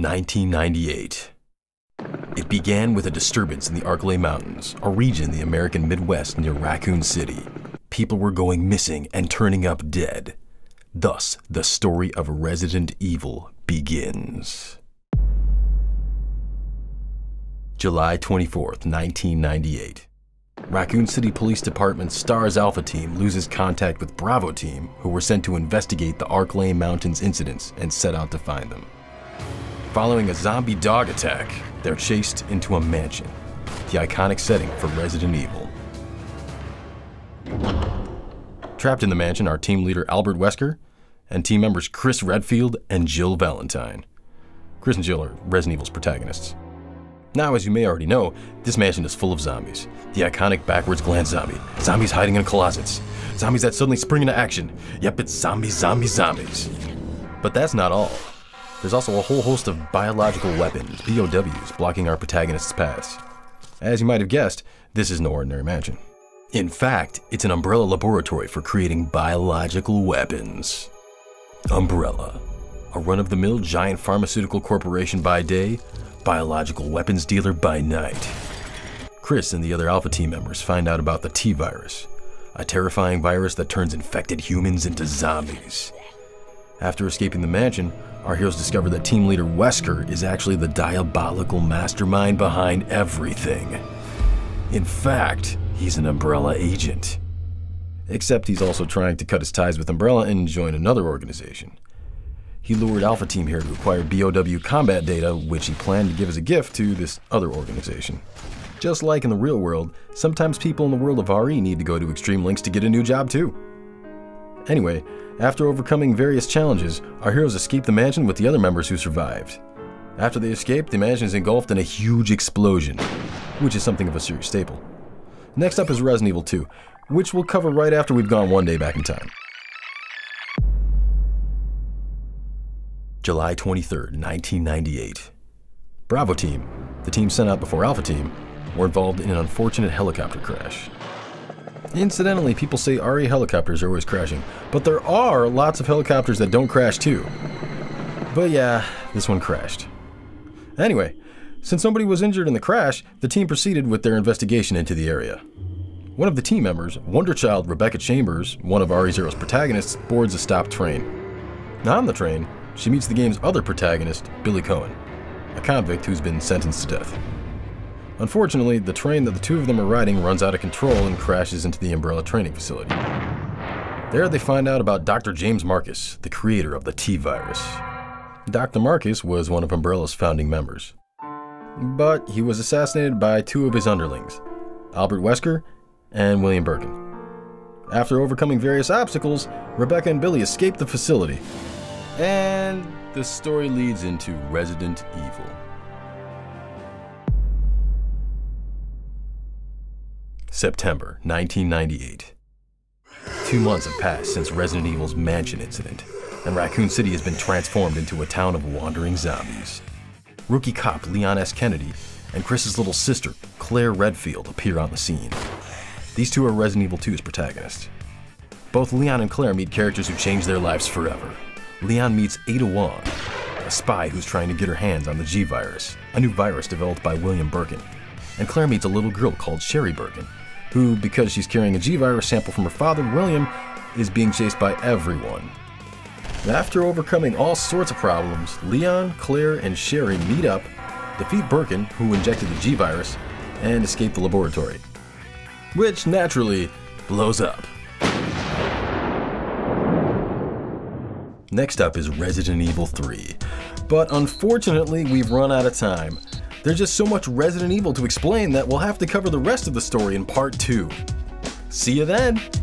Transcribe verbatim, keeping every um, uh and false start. nineteen ninety-eight. It began with a disturbance in the Arklay Mountains, a region in the American Midwest near Raccoon City. People were going missing and turning up dead. Thus, the story of Resident Evil begins. July twenty-fourth, nineteen ninety-eight. Raccoon City Police Department's STARS Alpha Team loses contact with Bravo Team, who were sent to investigate the Arklay Mountains incidents and set out to find them. Following a zombie dog attack, they're chased into a mansion, the iconic setting for Resident Evil. Trapped in the mansion are team leader Albert Wesker and team members Chris Redfield and Jill Valentine. Chris and Jill are Resident Evil's protagonists. Now, as you may already know, this mansion is full of zombies. The iconic backwards glance zombie, zombies hiding in closets, zombies that suddenly spring into action. Yep, it's zombies, zombies, zombies. But that's not all. There's also a whole host of biological weapons, B O Ws, blocking our protagonists' paths. As you might have guessed, this is no ordinary mansion. In fact, it's an Umbrella laboratory for creating biological weapons. Umbrella, a run-of-the-mill giant pharmaceutical corporation by day, biological weapons dealer by night. Chris and the other Alpha Team members find out about the T virus, a terrifying virus that turns infected humans into zombies. After escaping the mansion, our heroes discover that team leader Wesker is actually the diabolical mastermind behind everything. In fact, he's an Umbrella agent. Except he's also trying to cut his ties with Umbrella and join another organization. He lured Alpha Team here to acquire B O W combat data, which he planned to give as a gift to this other organization. Just like in the real world, sometimes people in the world of R E need to go to extreme lengths to get a new job too. Anyway, after overcoming various challenges, our heroes escape the mansion with the other members who survived. After they escape, the mansion is engulfed in a huge explosion, which is something of a serious staple. Next up is Resident Evil two, which we'll cover right after we've gone one day back in time. July twenty-third, nineteen ninety-eight. Bravo Team, the team sent out before Alpha Team, were involved in an unfortunate helicopter crash. Incidentally, people say R E helicopters are always crashing, but there are lots of helicopters that don't crash too. But yeah, this one crashed. Anyway, since nobody was injured in the crash, the team proceeded with their investigation into the area. One of the team members, Wonder Child Rebecca Chambers, one of R E Zero's protagonists, boards a stopped train. On the train, she meets the game's other protagonist, Billy Cohen, a convict who's been sentenced to death. Unfortunately, the train that the two of them are riding runs out of control and crashes into the Umbrella training facility. There they find out about Doctor James Marcus, the creator of the T virus. Doctor Marcus was one of Umbrella's founding members, but he was assassinated by two of his underlings, Albert Wesker and William Birkin. After overcoming various obstacles, Rebecca and Billy escape the facility, and the story leads into Resident Evil. September nineteen ninety-eight. Two months have passed since Resident Evil's mansion incident, and Raccoon City has been transformed into a town of wandering zombies. Rookie cop Leon S. Kennedy and Chris's little sister, Claire Redfield, appear on the scene. These two are Resident Evil two's protagonists. Both Leon and Claire meet characters who change their lives forever. Leon meets Ada Wong, a spy who's trying to get her hands on the G virus, a new virus developed by William Birkin. And Claire meets a little girl called Sherry Birkin, who, because she's carrying a G virus sample from her father, William, is being chased by everyone. After overcoming all sorts of problems, Leon, Claire, and Sherry meet up, defeat Birkin, who injected the G virus, and escape the laboratory, which naturally blows up. Next up is Resident Evil three, but unfortunately we've run out of time. There's just so much Resident Evil to explain that we'll have to cover the rest of the story in part two. See you then!